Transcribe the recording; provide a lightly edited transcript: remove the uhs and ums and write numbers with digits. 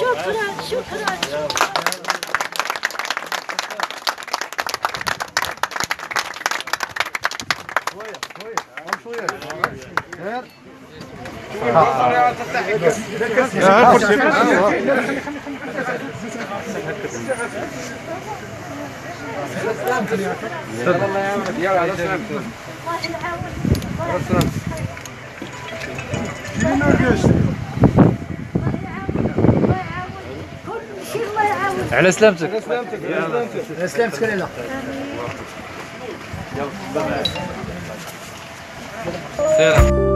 شكرا. على سلامتك على سلامتك علينا. سلام.